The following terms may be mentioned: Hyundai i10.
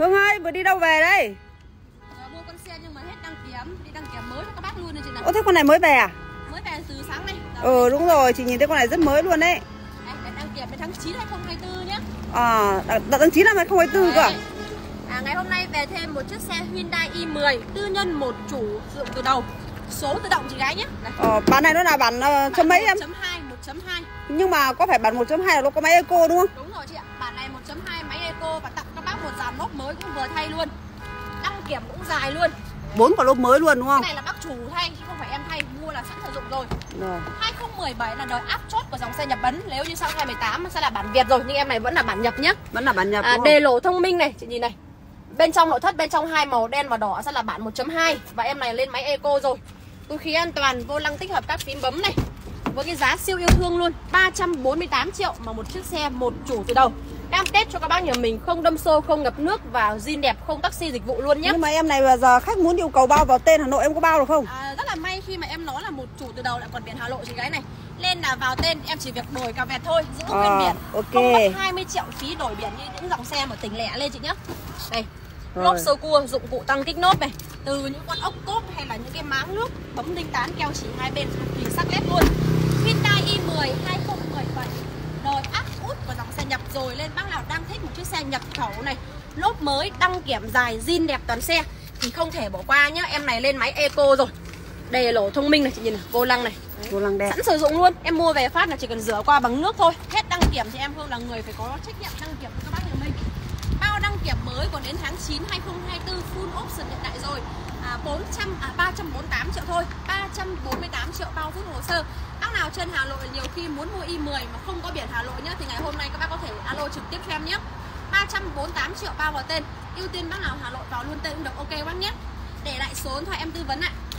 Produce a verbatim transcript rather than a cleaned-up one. Hương ơi, vừa đi đâu về đây? Ờ, mua con xe nhưng mà hết đăng kiểm, đi đăng kiểm mới cho các bác luôn đấy chị này. Ô, thế con này mới về à? Mới về từ sáng nay. Ừ, đúng rồi, chị nhìn thấy con này rất mới luôn đấy. Đấy, đăng kiểm đến tháng chín năm hai nghìn không trăm hai mươi tư nhé. Ờ, à, tháng chín năm hai nghìn không trăm hai mươi tư cơ. À, ngày hôm nay về thêm một chiếc xe Hyundai i mười tư nhân một chủ dụng từ đầu. Số tự động chị gái nhé. Ờ, bản này nó là bản uh, chấm mấy em? một chấm hai, một chấm hai. Nhưng mà có phải bản một chấm hai là nó có máy eco đúng không? Đúng rồi chị ạ. Bản này một chấm hai máy eco và tặng các bác một dàn lốp mới cũng vừa thay luôn. Đăng kiểm cũng dài luôn. Bốn quả lốp mới luôn đúng không? Cái này là bác chủ thay chứ không phải em thay, mua là sẵn sử dụng rồi. Rồi. hai nghìn không trăm mười bảy là đời áp chốt của dòng xe nhập bấn, nếu như sang hai nghìn không trăm mười tám sẽ là bản Việt rồi nhưng em này vẫn là bản nhập nhé. Vẫn là bản nhập. À, đề lỗ thông minh này, chị nhìn này. Bên trong nội thất bên trong hai màu đen và đỏ sẽ là bản một chấm hai và em này lên máy eco rồi. Túi khí an toàn, vô lăng tích hợp các phím bấm này. Với cái giá siêu yêu thương luôn, ba trăm bốn mươi tám triệu mà một chiếc xe một chủ từ đầu. Cam kết cho các bác nhà mình không đâm xô, không ngập nước và zin đẹp, không taxi dịch vụ luôn nhé. Nhưng mà em này giờ khách muốn yêu cầu bao vào tên Hà Nội em có bao được không? À, rất là may khi mà em nói là một chủ từ đầu lại còn biển Hà Nội chị gái này. Nên là vào tên em chỉ việc đổi cả vẹt thôi, giữ nguyên à, biển. Ok. Không mất hai mươi triệu phí đổi biển như những dòng xe ở tỉnh lẻ lên chị nhé. Đây. Lốp sơ cua, dụng cụ tăng kích nốt này. Từ những con ốc cốp hay là những cái máng nước, bấm đinh tán keo chỉ hai bên tùy sắc nét luôn. Hyundai i mười hai nghìn không trăm mười bảy đời áp út của dòng xe nhập rồi, nên bác nào đang thích một chiếc xe nhập khẩu này, lốp mới, đăng kiểm dài, zin đẹp toàn xe thì không thể bỏ qua nhá. Em này lên máy eco rồi. Đề lỗ thông minh này chị nhìn này, vô lăng này. Đấy. Vô lăng đẹp. Sẵn sử dụng luôn. Em mua về phát là chỉ cần rửa qua bằng nước thôi. Hết đăng kiểm thì em Hương là người phải có trách nhiệm đăng kiểm cho các bác nhà mình. Bao đăng kiểm mới còn đến tháng chín năm hai nghìn không trăm hai mươi tư full option hiện tại rồi. À, bốn trăm à, ba trăm bốn mươi tám triệu thôi, ba trăm bốn mươi tám triệu bao phút hồ sơ. Bác nào trên Hà Nội nhiều khi muốn mua i mười mà không có biển Hà Nội nhá thì ngày hôm nay các bác có thể alo trực tiếp cho em nhé. ba trăm bốn mươi tám triệu bao vào tên. Ưu tiên bác nào Hà Nội vào luôn tên cũng được, ok bác nhé. Để lại số điện thoại em tư vấn ạ. À.